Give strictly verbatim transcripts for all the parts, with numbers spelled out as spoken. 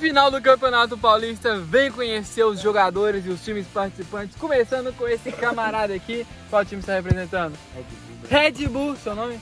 final do Campeonato Paulista, vem conhecer os jogadores e os times participantes, começando com esse camarada aqui. Qual time está representando? Red Bull. Red Bull, seu nome?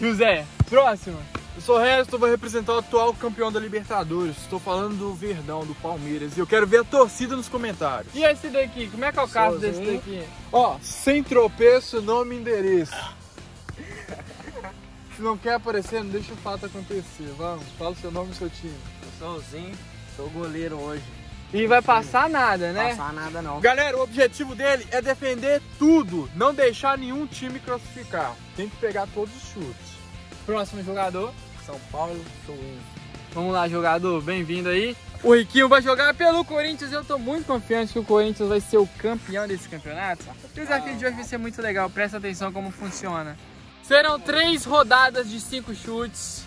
José. Próximo. Eu sou o Resto, vou representar o atual campeão da Libertadores. Estou falando do Verdão, do Palmeiras. E eu quero ver a torcida nos comentários. E esse daqui? Como é que é o caso desse daqui? Ó, sem tropeço, nome e endereço. Se não quer aparecer, não deixa o fato acontecer. Vamos, fala o seu nome e o seu time. Eu sou o Zinho, sou goleiro hoje. E vai passar nada, né? Passar nada não. Galera, o objetivo dele é defender tudo. Não deixar nenhum time classificar. Tem que pegar todos os chutes. Próximo jogador, São Paulo, sou eu. Vamos lá, jogador, bem-vindo aí. O Riquinho vai jogar pelo Corinthians. Eu tô muito confiante que o Corinthians vai ser o campeão desse campeonato. O desafio de hoje vai ser muito legal, presta atenção como funciona. Serão três rodadas de cinco chutes.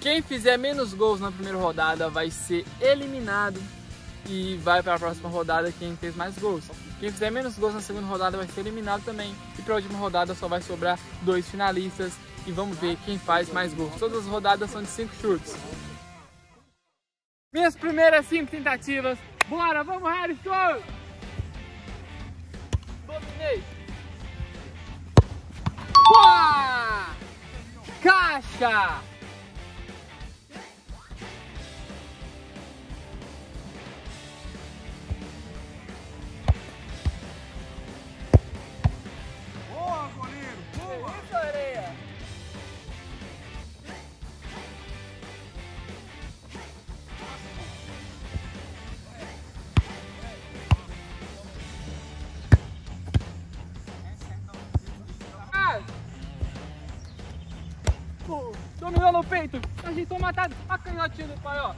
Quem fizer menos gols na primeira rodada vai ser eliminado e vai para a próxima rodada quem fez mais gols. Quem fizer menos gols na segunda rodada vai ser eliminado também. E para a última rodada só vai sobrar dois finalistas e vamos ver quem faz mais gols. Todas as rodadas são de cinco chutes. Minhas primeiras cinco tentativas. Bora, vamos, Harrison! Dominei! Boa! Caixa! Boa, goleiro! Boa! Isso, areia! Dominou no peito, ajeitou matado, a canhotinha do pai, ó.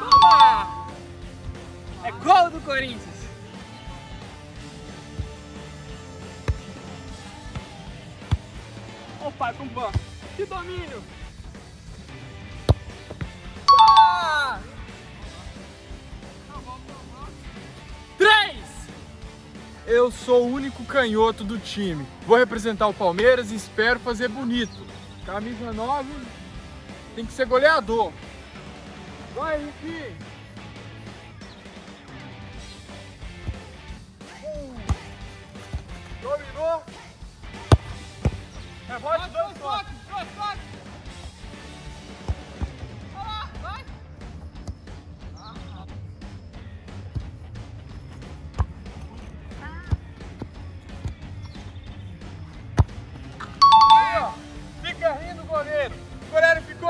Toma! É gol do Corinthians. Ó o pai com pão, que domínio! Boa! Três! Eu sou o único canhoto do time. Vou representar o Palmeiras e espero fazer bonito. Camisa nove, tem que ser goleador. Vai, Riquinho. Uh, dominou. É bola de dois toques. Dois toques. Vai lá, vai.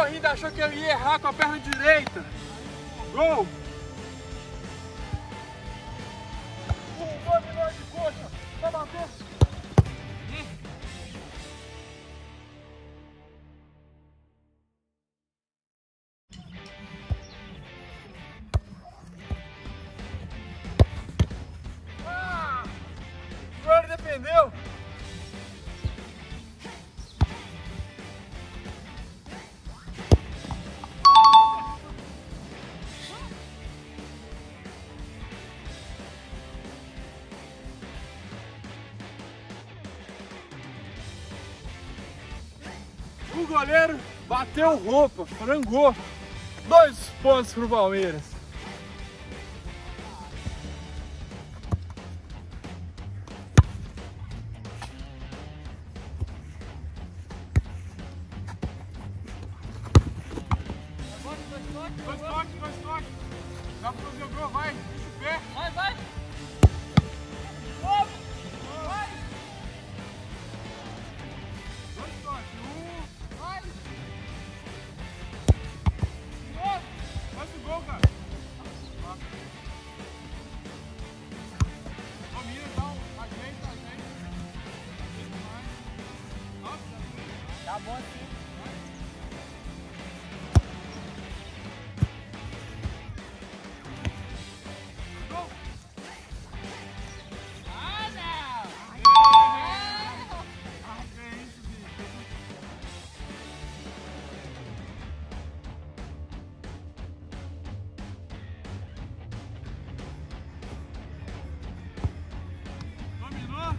Ainda achou que eu ia errar com a perna direita. Gol! Um gol melhor de coxa. Vai bater. Ah! Agora defendeu. O goleiro bateu roupa, frangou. Dois pontos pro Palmeiras. Dois toques, dois toques. Dá pra fazer o gol, vai. Deixa o pé. Vai, vai. Vai. Vai. Dois toques. Tá bom assim. Gol! Ah, não! Ah, que é isso, bicho! Dominou! Dominou!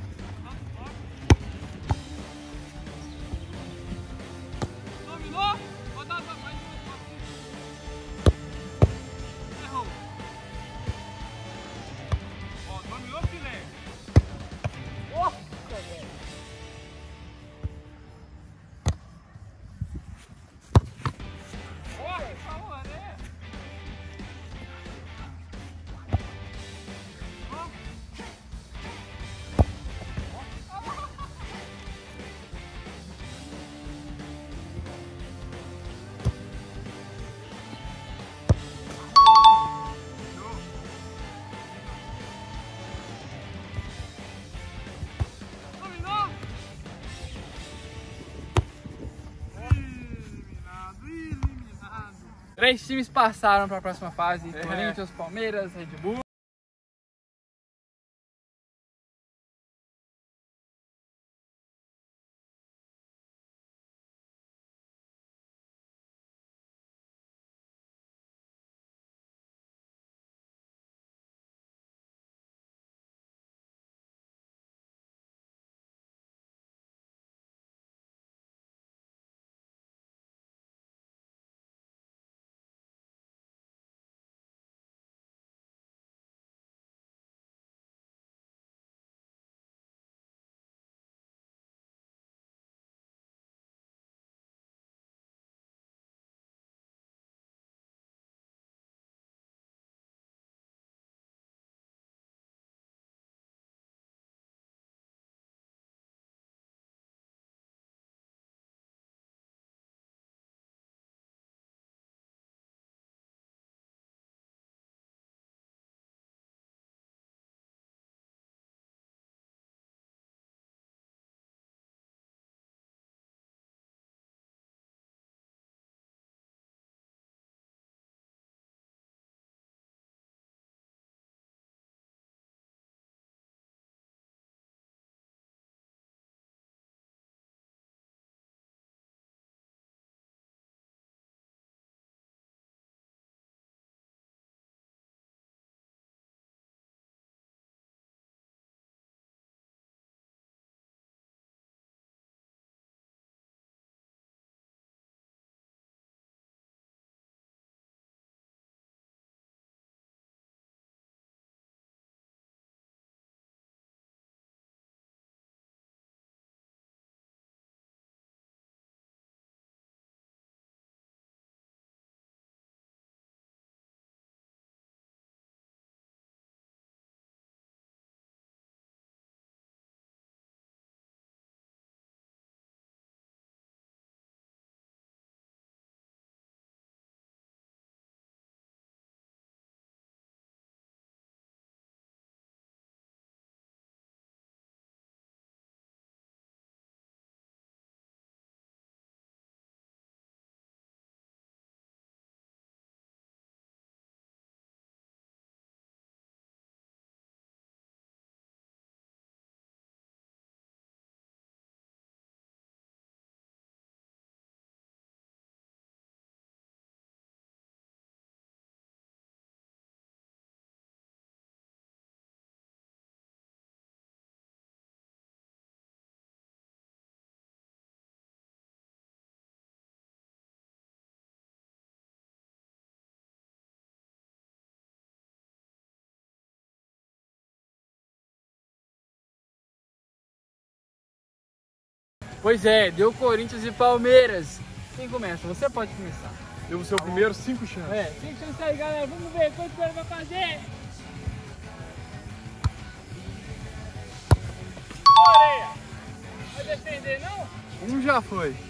Três times passaram para a próxima fase, é. Corinthians, Palmeiras, Red Bull. Pois é, deu Corinthians e Palmeiras. Quem começa? Você pode começar. Deu o seu primeiro, cinco chances. É, cinco chances aí, galera. Vamos ver quanto o cara vai fazer. Olha! Vai defender, não? Um já foi. Sim.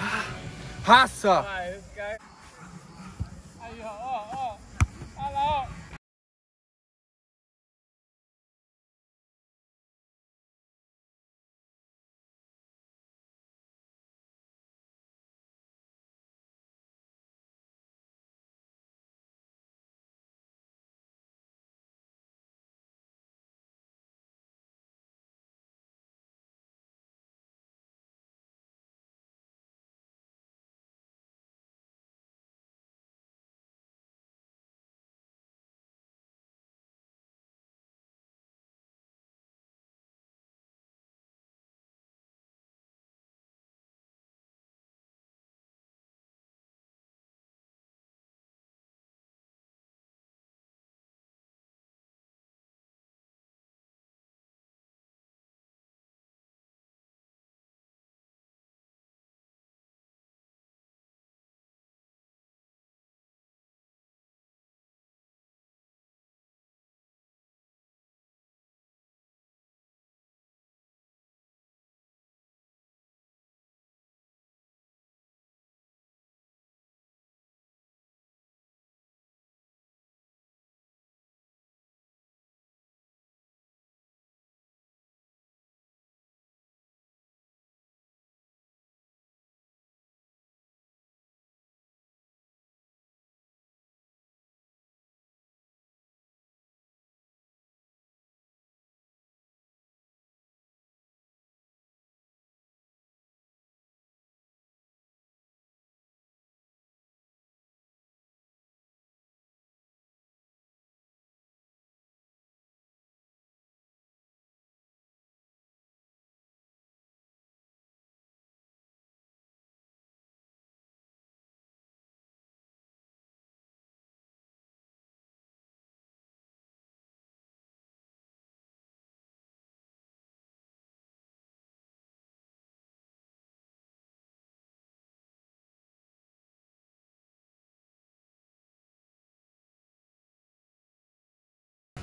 Ah, raça! Ah, esse cara... Aí, ó, ó, ó.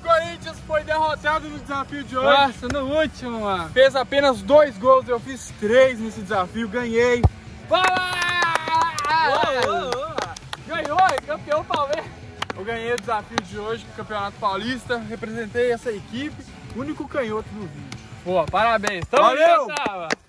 O Corinthians foi derrotado no desafio de hoje. Nossa, no último, mano. Fez apenas dois gols, eu fiz três nesse desafio, ganhei. Uou, uou, uou. Ganhou, é campeão Palmeiras. Eu ganhei o desafio de hoje do Campeonato Paulista, representei essa equipe, único canhoto do vídeo. Boa, parabéns. Tamo junto.